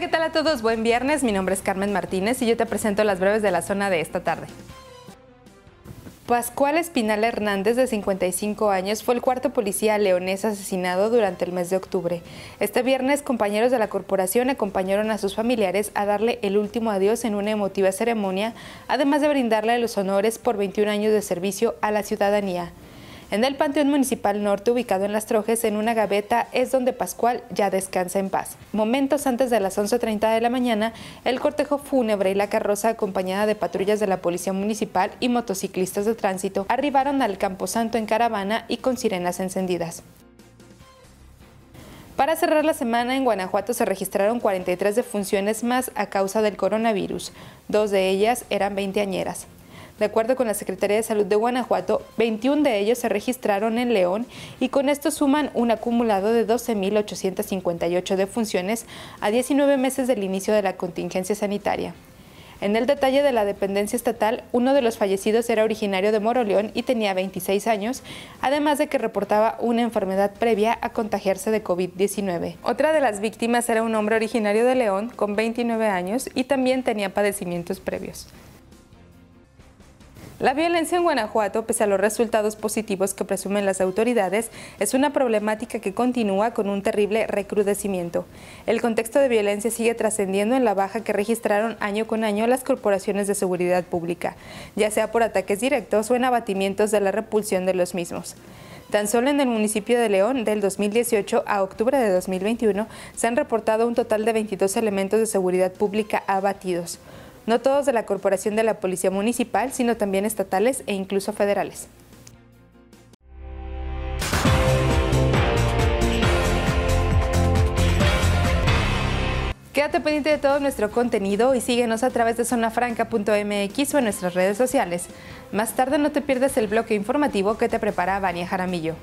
Hola, ¿qué tal a todos? Buen viernes, mi nombre es Carmen Martínez y yo te presento las breves de la zona de esta tarde. Pascual Espinal Hernández, de 55 años, fue el cuarto policía leonés asesinado durante el mes de octubre. Este viernes, compañeros de la corporación acompañaron a sus familiares a darle el último adiós en una emotiva ceremonia, además de brindarle los honores por 21 años de servicio a la ciudadanía. En el Panteón Municipal Norte, ubicado en Las Trojes, en una gaveta, es donde Pascual ya descansa en paz. Momentos antes de las 11:30 de la mañana, el cortejo fúnebre y la carroza, acompañada de patrullas de la Policía Municipal y motociclistas de tránsito, arribaron al Camposanto en caravana y con sirenas encendidas. Para cerrar la semana, en Guanajuato se registraron 43 defunciones más a causa del coronavirus. Dos de ellas eran veinteañeras. De acuerdo con la Secretaría de Salud de Guanajuato, 21 de ellos se registraron en León y con esto suman un acumulado de 12.858 defunciones a 19 meses del inicio de la contingencia sanitaria. En el detalle de la dependencia estatal, uno de los fallecidos era originario de Moroleón y tenía 26 años, además de que reportaba una enfermedad previa a contagiarse de COVID-19. Otra de las víctimas era un hombre originario de León con 29 años y también tenía padecimientos previos. La violencia en Guanajuato, pese a los resultados positivos que presumen las autoridades, es una problemática que continúa con un terrible recrudecimiento. El contexto de violencia sigue trascendiendo en la baja que registraron año con año las corporaciones de seguridad pública, ya sea por ataques directos o en abatimientos de la repulsión de los mismos. Tan solo en el municipio de León, del 2018 a octubre de 2021, se han reportado un total de 22 elementos de seguridad pública abatidos. No todos de la Corporación de la Policía Municipal, sino también estatales e incluso federales. Quédate pendiente de todo nuestro contenido y síguenos a través de zonafranca.mx o en nuestras redes sociales. Más tarde no te pierdas el bloque informativo que te prepara Vania Jaramillo.